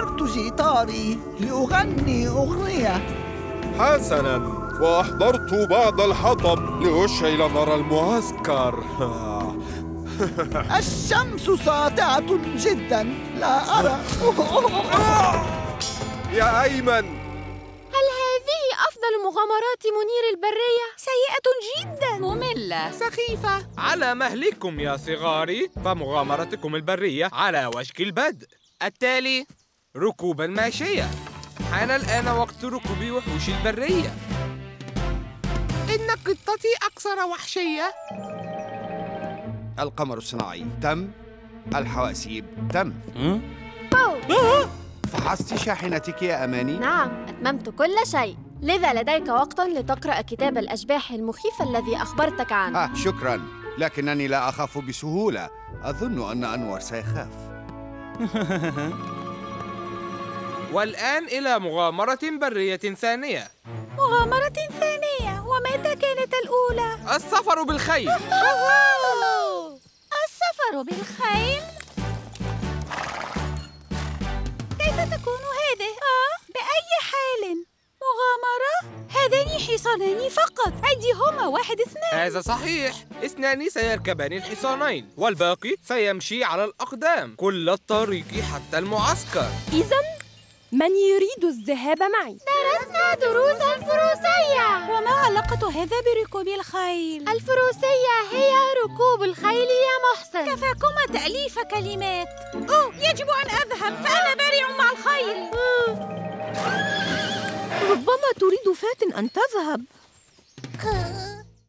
تركت جيتاري لأغني أغنية. حسناً، وأحضرت بعض الحطب لأشعل نار المعسكر. الشمس ساطعة جداً، لا أرى. يا أيمن، هل هذه أفضل مغامرات منير البرية؟ سيئة جداً، مملة، سخيفة. على مهلكم يا صغاري، فمغامرتكم البرية على وشك البدء. التالي ركوب الماشية. حان الآن وقت ركوب وحوش البرية. إن قطتي أكثر وحشية. القمر الصناعي تم، الحواسيب تم. فحصت شاحنتك يا أماني؟ نعم، أتممت كل شيء، لذا لديك وقت لتقرأ كتاب الأشباح المخيف الذي أخبرتك عنه. شكراً، لكنني لا أخاف بسهولة. أظن أن أنور سيخاف. والآن إلى مغامرة برية ثانية. مغامرة ثانية؟ ومتى كانت الأولى؟ السفر بالخيل. السفر بالخيل؟ كيف تكون هذه؟ بأي حال؟ مغامرة؟ هذان حصانان فقط، أيديهما واحد اثنان. هذا صحيح، اثنان سيركبان الحصانين والباقي سيمشي على الأقدام كل الطريق حتى المعسكر. إذن من يريد الذهاب معي؟ درسنا دروس الفروسية. وما علاقة هذا بركوب الخيل؟ الفروسية هي ركوب الخيل يا محسن. كفاكما تأليف كلمات. يجب أن أذهب، فأنا بارع مع الخيل. ربما تريد فاتن أن تذهب.